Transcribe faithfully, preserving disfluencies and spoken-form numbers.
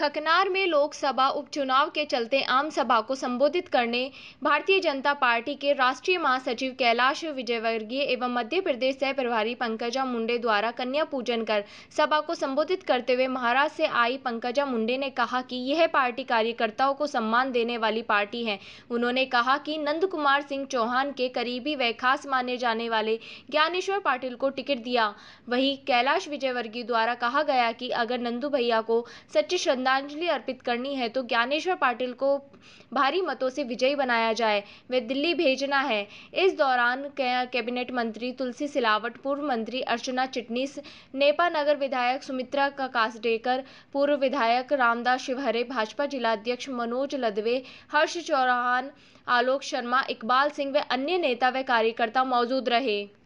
खकनार में लोकसभा उपचुनाव के चलते आम सभा को संबोधित करने भारतीय जनता पार्टी के राष्ट्रीय महासचिव कैलाश विजयवर्गीय एवं मध्य प्रदेश सह प्रभारी पंकजा मुंडे द्वारा कन्या पूजन कर सभा को संबोधित करते हुए महाराष्ट्र से आई पंकजा मुंडे ने कहा कि यह पार्टी कार्यकर्ताओं को सम्मान देने वाली पार्टी है। उन्होंने कहा कि नंद कुमार सिंह चौहान के करीबी व खास माने जाने वाले ज्ञानेश्वर पाटिल को टिकट दिया। वहीं कैलाश विजयवर्गीय द्वारा कहा गया कि अगर नंदू भैया को सच्ची श्रद्धांजलि अर्पित करनी है तो ज्ञानेश्वर पाटिल को भारी मतों से विजयी बनाया जाए, वे दिल्ली भेजना है। इस दौरान कैबिनेट मंत्री तुलसी सिलावट, पूर्व मंत्री अर्चना चिटनीस, नेपा नगर विधायक सुमित्रा काकासडेकर, पूर्व विधायक रामदास शिवहरे, भाजपा जिलाध्यक्ष मनोज लदवे, हर्ष चौहान, आलोक शर्मा, इकबाल सिंह व अन्य नेता व कार्यकर्ता मौजूद रहे।